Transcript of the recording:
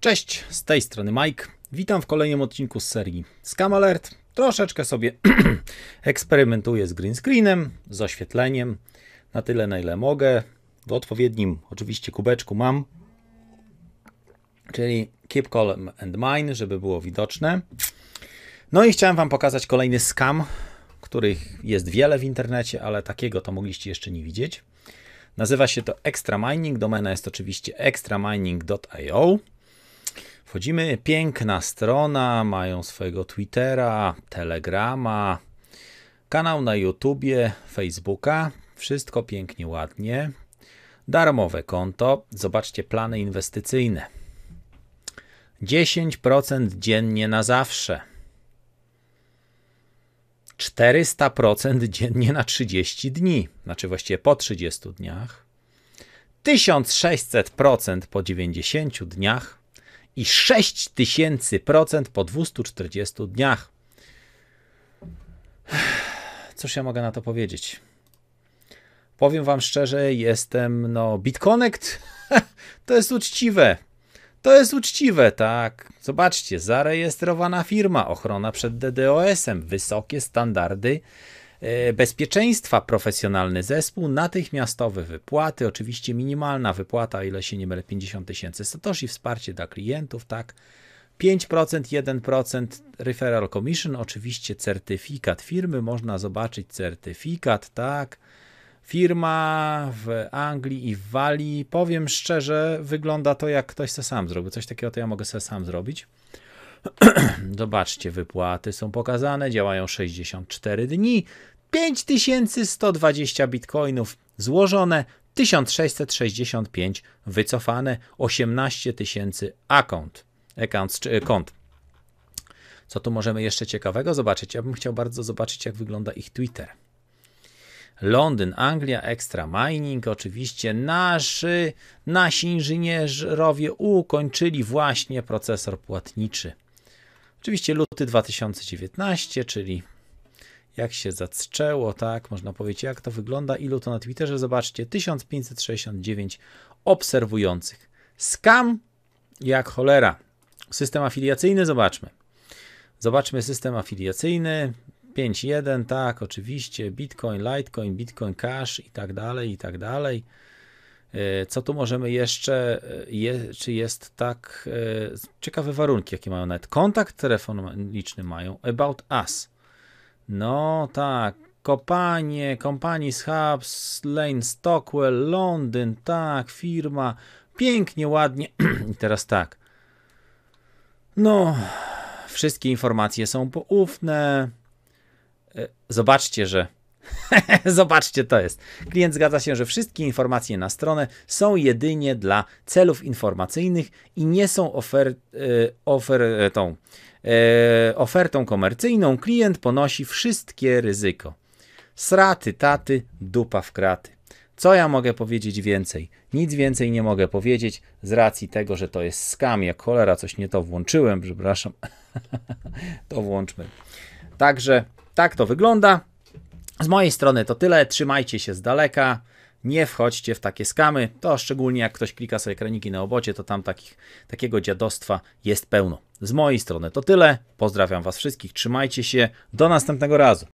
Cześć, z tej strony Mike. Witam w kolejnym odcinku z serii Scam Alert. Troszeczkę sobie eksperymentuję z green screenem, z oświetleniem, na tyle na ile mogę. W odpowiednim oczywiście kubeczku mam, czyli keep calm and mine, żeby było widoczne. No i chciałem wam pokazać kolejny scam, których jest wiele w internecie, ale takiego to mogliście jeszcze nie widzieć. Nazywa się to Extra Mining, domena jest oczywiście extramining.io. Wchodzimy, piękna strona, mają swojego Twittera, Telegrama, kanał na YouTubie, Facebooka, wszystko pięknie, ładnie. Darmowe konto, zobaczcie plany inwestycyjne. 10% dziennie na zawsze. 400% dziennie na 30 dni, znaczy właściwie po 30 dniach. 1600% po 90 dniach. I 6000% po 240 dniach. Cóż ja mogę na to powiedzieć? Powiem wam szczerze, jestem, BitConnect, to jest uczciwe. To jest uczciwe, tak. Zobaczcie, zarejestrowana firma, ochrona przed DDoS-em, wysokie standardy bezpieczeństwa, profesjonalny zespół, natychmiastowe wypłaty, oczywiście minimalna wypłata, ile się nie mylę, 50 000 satoshi, wsparcie dla klientów, tak, 5%, 1% referral commission, oczywiście certyfikat firmy, można zobaczyć certyfikat, tak, firma w Anglii i w Walii, powiem szczerze, wygląda to jak ktoś se sam zrobił, coś takiego to ja mogę se sam zrobić. Zobaczcie, wypłaty są pokazane, działają 64 dni, 5120 bitcoinów złożone, 1665 wycofane, 18000 kont. Co tu możemy jeszcze ciekawego zobaczyć? Ja bym chciał bardzo zobaczyć, jak wygląda ich Twitter. Londyn, Anglia, Extra Mining, oczywiście nasi inżynierowie ukończyli właśnie procesor płatniczy. Oczywiście luty 2019, czyli jak się zaczęło, tak, można powiedzieć, jak to wygląda, ilu to na Twitterze, zobaczcie, 1569 obserwujących. Scam jak cholera. System afiliacyjny, zobaczmy. Zobaczmy system afiliacyjny, 5.1, tak, oczywiście, Bitcoin, Litecoin, Bitcoin Cash i tak dalej, i tak dalej. Co tu możemy jeszcze, czy jest tak, ciekawe warunki, jakie mają nawet kontakt telefoniczny mają, about us. No tak, kopanie, companies hubs, Lane Stockwell, Londyn, tak, firma, pięknie, ładnie. I teraz tak, wszystkie informacje są poufne. Zobaczcie, że zobaczcie, to jest. Klient zgadza się, że wszystkie informacje na stronę są jedynie dla celów informacyjnych i nie są ofertą komercyjną. Klient ponosi wszystkie ryzyko. Sraty, taty, dupa w kraty. Co ja mogę powiedzieć więcej? Nic więcej nie mogę powiedzieć z racji tego, że to jest scam. Jak cholera, coś nie to włączyłem, przepraszam. To włączmy. Także tak to wygląda. Z mojej strony to tyle. Trzymajcie się z daleka. Nie wchodźcie w takie skamy. To szczególnie jak ktoś klika sobie kraniki na obocie, to tam takiego dziadostwa jest pełno. Z mojej strony to tyle. Pozdrawiam was wszystkich. Trzymajcie się. Do następnego razu.